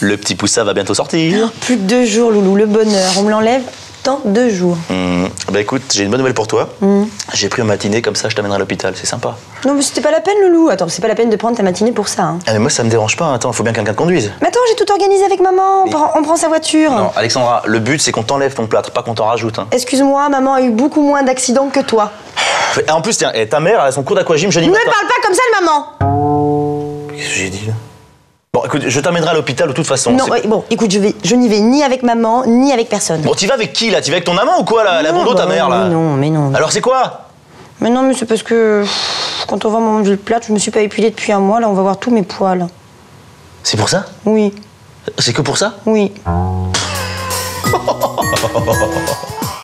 Le petit poussin va bientôt sortir. Plus que 2 jours, Loulou, le bonheur. On me l'enlève dans 2 jours. Bah écoute, j'ai une bonne nouvelle pour toi. J'ai pris ma matinée, comme ça je t'amènerai à l'hôpital, c'est sympa. Non mais c'était pas la peine, Loulou. Attends, c'est pas la peine de prendre ta matinée pour ça. Hein. Ah mais moi ça me dérange pas, attends, faut bien que quelqu'un te conduise. Mais attends, j'ai tout organisé avec maman, on prend sa voiture. Non, Alexandra, le but c'est qu'on t'enlève ton plâtre, pas qu'on t'en rajoute. Hein. Excuse-moi, maman a eu beaucoup moins d'accidents que toi. En plus, tiens, ta mère, elle a son cours d'aquagym, je dis. Ne parle pas comme ça, le maman. Qu'est-ce que j'ai dit là? Bon, écoute, je t'amènerai à l'hôpital de toute façon. Non, bon, écoute, je n'y vais ni avec maman, ni avec personne. Bon, tu vas avec qui, là? Tu vas avec ton amant ou quoi, là? La bondo, ta mère, là? Non, mais non. Alors, c'est quoi? Mais non, mais c'est parce que quand on voit mon jus de plate, je me suis pas épilée depuis un mois, là, on va voir tous mes poils. C'est pour ça? Oui. C'est que pour ça? Oui.